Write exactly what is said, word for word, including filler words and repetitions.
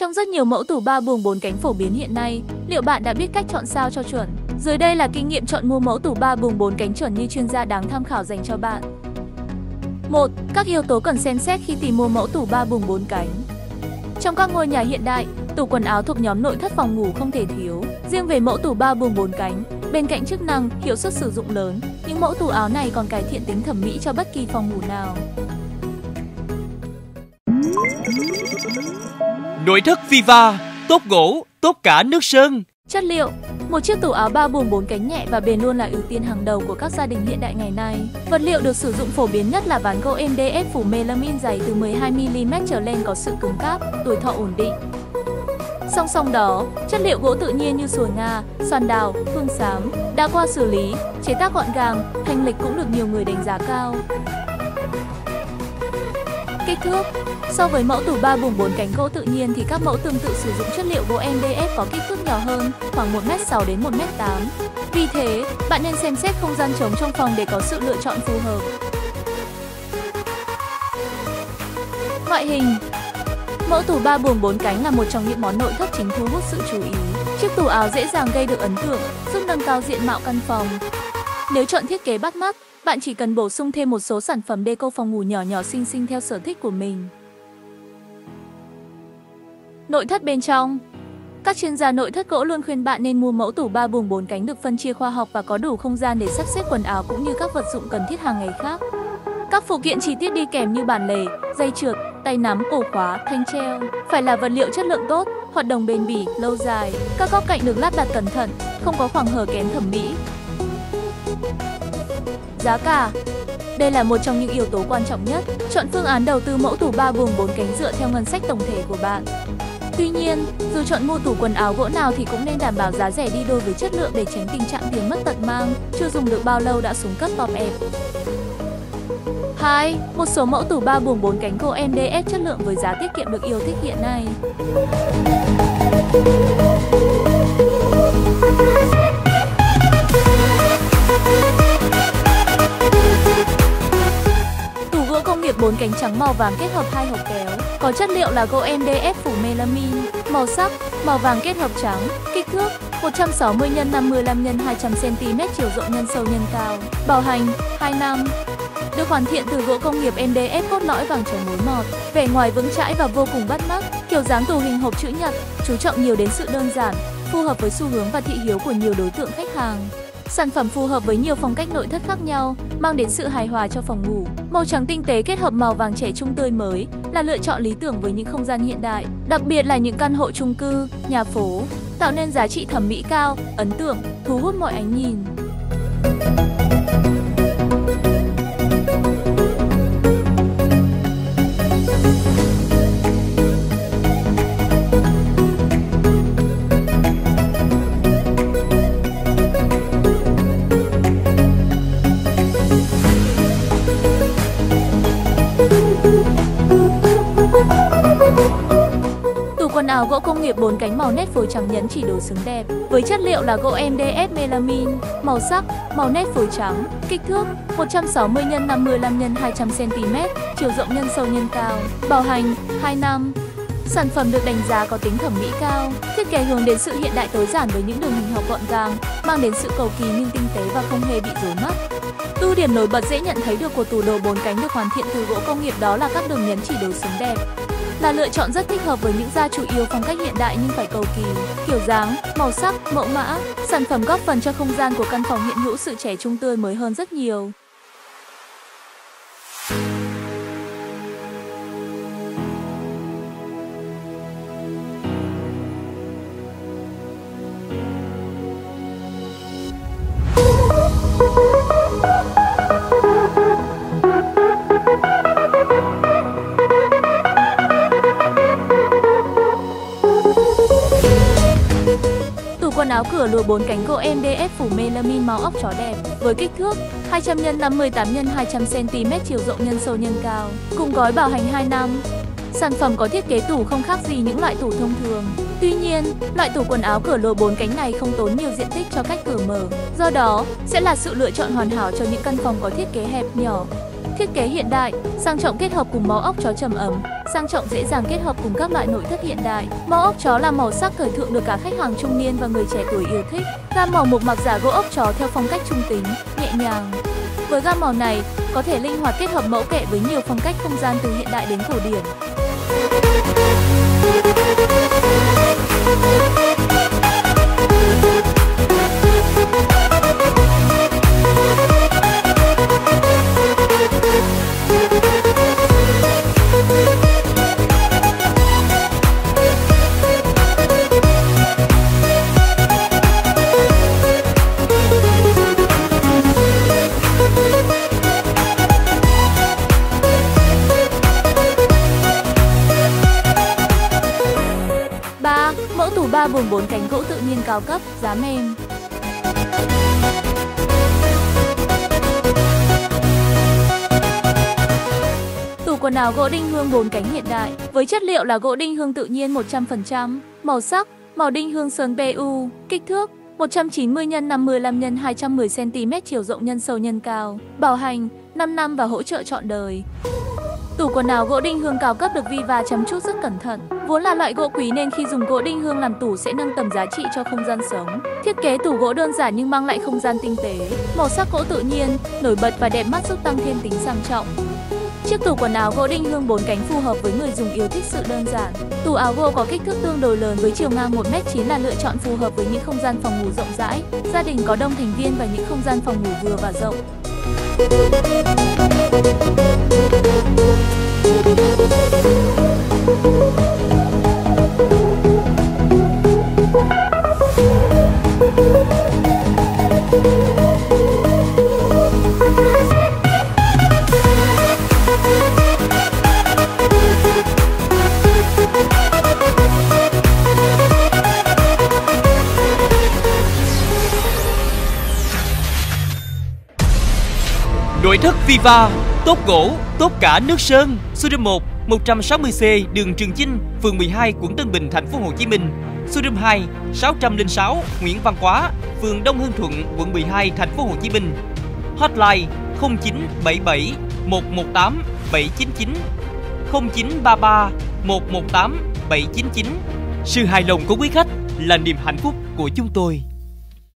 Trong rất nhiều mẫu tủ ba buồng bốn cánh phổ biến hiện nay, liệu bạn đã biết cách chọn sao cho chuẩn? Dưới đây là kinh nghiệm chọn mua mẫu tủ ba buồng bốn cánh chuẩn như chuyên gia đáng tham khảo dành cho bạn. một. Các yếu tố cần xem xét khi tìm mua mẫu tủ ba buồng bốn cánh. Trong các ngôi nhà hiện đại, tủ quần áo thuộc nhóm nội thất phòng ngủ không thể thiếu. Riêng về mẫu tủ ba buồng bốn cánh, bên cạnh chức năng, hiệu suất sử dụng lớn, những mẫu tủ áo này còn cải thiện tính thẩm mỹ cho bất kỳ phòng ngủ nào. Nội thất Viva, tốt gỗ, tốt cả nước sơn. Chất liệu. Một chiếc tủ áo ba buồng bốn cánh nhẹ và bền luôn là ưu tiên hàng đầu của các gia đình hiện đại ngày nay. Vật liệu được sử dụng phổ biến nhất là ván gỗ em đê ép phủ melamine dày từ mười hai mi li mét trở lên, có sự cứng cáp, tuổi thọ ổn định. Song song đó, chất liệu gỗ tự nhiên như sồi Nga, xoan đào, hương xám đã qua xử lý, chế tác gọn gàng, thanh lịch cũng được nhiều người đánh giá cao. Kích thước. So với mẫu tủ ba buồng bốn cánh gỗ tự nhiên thì các mẫu tương tự sử dụng chất liệu gỗ em đê ép có kích thước nhỏ hơn, khoảng một mét sáu đến một mét tám. Vì thế, bạn nên xem xét không gian trống trong phòng để có sự lựa chọn phù hợp. Ngoại hình. Mẫu tủ ba buồng bốn cánh là một trong những món nội thất chính thu hút sự chú ý. Chiếc tủ áo dễ dàng gây được ấn tượng, giúp nâng cao diện mạo căn phòng. Nếu chọn thiết kế bắt mắt, bạn chỉ cần bổ sung thêm một số sản phẩm deco phòng ngủ nhỏ nhỏ xinh xinh theo sở thích của mình. Nội thất bên trong. Các chuyên gia nội thất gỗ luôn khuyên bạn nên mua mẫu tủ ba buồng bốn cánh được phân chia khoa học và có đủ không gian để sắp xếp quần áo cũng như các vật dụng cần thiết hàng ngày khác. Các phụ kiện chi tiết đi kèm như bản lề, dây trượt, tay nắm, ổ khóa, thanh treo phải là vật liệu chất lượng tốt, hoạt động bền bỉ, lâu dài. Các góc cạnh được lát đặt cẩn thận, không có khoảng hở kém thẩm mỹ. Giá cả. Đây là một trong những yếu tố quan trọng nhất. Chọn phương án đầu tư mẫu tủ ba buồng bốn cánh dựa theo ngân sách tổng thể của bạn. Tuy nhiên, dù chọn mua tủ quần áo gỗ nào thì cũng nên đảm bảo giá rẻ đi đôi với chất lượng để tránh tình trạng tiền mất tật mang, chưa dùng được bao lâu đã xuống cấp bọp ẹp. hai. Một số mẫu tủ ba buồng bốn cánh gỗ em đê ép chất lượng với giá tiết kiệm được yêu thích hiện nay. bốn cánh trắng màu vàng kết hợp hai hộp kéo, có chất liệu là gỗ em đê ép phủ melamine, màu sắc màu vàng kết hợp trắng, kích thước một trăm sáu mươi nhân năm mươi lăm nhân hai trăm xăng ti mét, chiều rộng nhân sâu nhân cao, bảo hành hai năm, được hoàn thiện từ gỗ công nghiệp em đê ép cốt lõi vàng chống mối mọt, vẻ ngoài vững chãi và vô cùng bắt mắt. Kiểu dáng tủ hình hộp chữ nhật, chú trọng nhiều đến sự đơn giản, phù hợp với xu hướng và thị hiếu của nhiều đối tượng khách hàng. Sản phẩm phù hợp với nhiều phong cách nội thất khác nhau, mang đến sự hài hòa cho phòng ngủ. Màu trắng tinh tế kết hợp màu vàng trẻ trung tươi mới là lựa chọn lý tưởng với những không gian hiện đại, đặc biệt là những căn hộ chung cư, nhà phố, tạo nên giá trị thẩm mỹ cao, ấn tượng, thu hút mọi ánh nhìn. Quần áo gỗ công nghiệp bốn cánh màu nét phối trắng nhẫn chỉ đồ xứng đẹp, với chất liệu là gỗ em đê ép melamine, màu sắc màu nét phối trắng, kích thước một trăm sáu mươi nhân năm mươi lăm nhân hai trăm xăng ti mét, chiều rộng nhân sâu nhân cao, bảo hành hai năm. Sản phẩm được đánh giá có tính thẩm mỹ cao, thiết kế hướng đến sự hiện đại tối giản với những đường hình học gọn gàng, mang đến sự cầu kỳ nhưng tinh tế và không hề bị rối mắt. Ưu điểm nổi bật dễ nhận thấy được của tủ đồ bốn cánh được hoàn thiện từ gỗ công nghiệp đó là các đường nhấn chỉ đồ xứng đẹp, là lựa chọn rất thích hợp với những gia chủ yêu phong cách hiện đại nhưng phải cầu kỳ. Kiểu dáng, màu sắc, mẫu mã, sản phẩm góp phần cho không gian của căn phòng hiện hữu sự trẻ trung tươi mới hơn rất nhiều. Quần áo cửa lùa bốn cánh gỗ em đê ép phủ melamine màu óc chó đẹp, với kích thước hai trăm nhân năm mươi tám nhân hai trăm xăng ti mét, chiều rộng nhân sâu nhân cao, cùng gói bảo hành hai năm. Sản phẩm có thiết kế tủ không khác gì những loại tủ thông thường. Tuy nhiên, loại tủ quần áo cửa lùa bốn cánh này không tốn nhiều diện tích cho cách cửa mở, do đó sẽ là sự lựa chọn hoàn hảo cho những căn phòng có thiết kế hẹp nhỏ. Thiết kế hiện đại, sang trọng kết hợp cùng màu ốc chó trầm ấm. Sang trọng dễ dàng kết hợp cùng các loại nội thất hiện đại. Màu ốc chó là màu sắc thời thượng được cả khách hàng trung niên và người trẻ tuổi yêu thích. Gam màu mộc mạc giả gỗ ốc chó theo phong cách trung tính, nhẹ nhàng. Với gam màu này, có thể linh hoạt kết hợp mẫu kệ với nhiều phong cách không gian từ hiện đại đến cổ điển. Mẫu tủ ba buồng bốn cánh gỗ tự nhiên cao cấp, giá mềm. Tủ quần áo gỗ đinh hương bốn cánh hiện đại, với chất liệu là gỗ đinh hương tự nhiên một trăm phần trăm. Màu sắc, màu đinh hương sơn pu. Kích thước một trăm chín mươi nhân năm mươi lăm nhân hai trăm mười xăng ti mét, chiều rộng nhân sâu nhân cao. Bảo hành năm năm và hỗ trợ trọn đời. Tủ quần áo gỗ đinh hương cao cấp được Viva chăm chút rất cẩn thận. Vốn là loại gỗ quý nên khi dùng gỗ đinh hương làm tủ sẽ nâng tầm giá trị cho không gian sống. Thiết kế tủ gỗ đơn giản nhưng mang lại không gian tinh tế. Màu sắc gỗ tự nhiên, nổi bật và đẹp mắt giúp tăng thêm tính sang trọng. Chiếc tủ quần áo gỗ đinh hương bốn cánh phù hợp với người dùng yêu thích sự đơn giản. Tủ áo gỗ có kích thước tương đối lớn với chiều ngang một mét chín là lựa chọn phù hợp với những không gian phòng ngủ rộng rãi, gia đình có đông thành viên và những không gian phòng ngủ vừa và rộng. Nội thất Viva, tốt gỗ, tốt cả nước sơn. Showroom một, một trăm sáu mươi xê đường Trường Chinh, phường mười hai, quận Tân Bình, thành phố Hồ Chí Minh. Showroom hai, sáu không sáu Nguyễn Văn Quá, phường Đông Hưng Thuận, quận mười hai, thành phố Hồ Chí Minh. Hotline không chín bảy bảy, một một tám, bảy chín chín, không chín ba ba, một một tám, bảy chín chín. Sự hài lòng của quý khách là niềm hạnh phúc của chúng tôi.